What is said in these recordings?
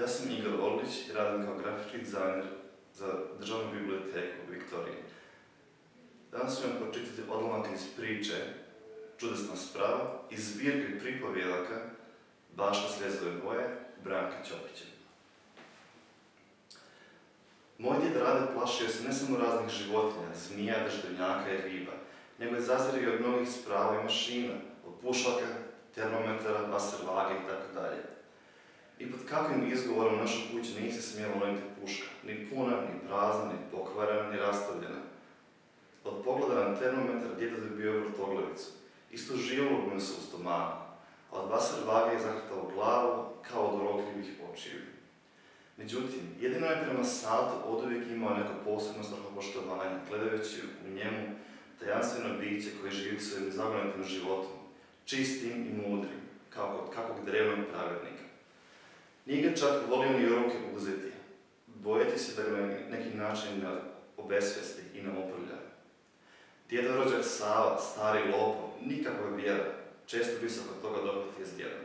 Ja sam Igor Olbić i radim kao grafički dizajner za Državnu biblioteku Viktorije. Danas ću vam pročitati odlomak iz priče Čudesna sprava i zbirke pripovjedaka Baše slezove boje Branka Čopića. Moj djed Rade plašio se ne samo raznih životinja, zmija, držbenjaka i riba, nego je zazirio od mnogih sprava i mašina, od pušaka, termometara, vaservage itd. I pod kakvim izgovorom u našoj kući nije se smjela loniti puška, ni puna, ni prazna, ni pokvarena, ni rastavljena. Od pogleda na termometar djeda dobio vrtoglavicu, isto živilo mu se u stomaku, a od vaservage je zahvatao glavu kao od urokljivih očiju. Međutim, jedino je prema satu oduvijek imao neko posebno strahopoštovanje, gledajući u njemu tajanstveno biće koje živi svojim zagonetim životom, čistim i mudrim, kao kod kakvog drevnog pravednika. Nije ga čak volio ni u ruke uzeti, bojeći se da ga na neki način ne obesvesti i ne oprlja. Djedov rođak Sava, stari lopov, nikakva vjera, često bi se od toga dobiti iz djeda.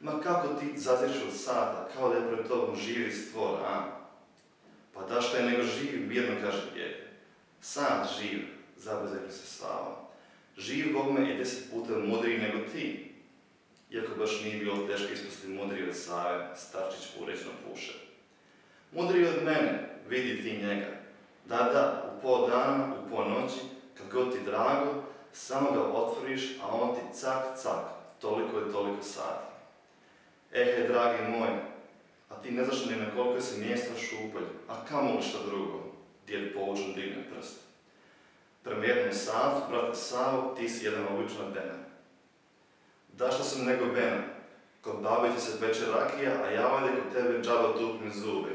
Ma kako ti zaziriš od sata, kao da je pred tobom živi stvor, a? Pa da šta je nego živ, mirno kaže djed. Sam živ, zabezekli se Sava. Živ bogme je 10 puta mudriji nego ti. Iako baš nije bilo teško ispasti mudriji od Save, starčić uređno puše. Mudriji od mene, vidi ti njega. Da, da, u pol dana, u pol noći, kad god ti drago, samo ga otvoriš, a on ti cak, cak, toliko je toliko sati. Ehe, dragi moj, a ti ne znaš ni na koliko se mjesta šupalj, a kamo li šta drugo? Djed poučen digne prst. Prema jednom satu, brate Savo, ti si jedan obična bena. Da što sam nego bena, kod babi ti se peče rakija, a ja ovdje kod tebe džaba tupim zube.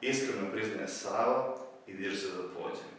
Iskreno priznaje Sava i diže se da pođe.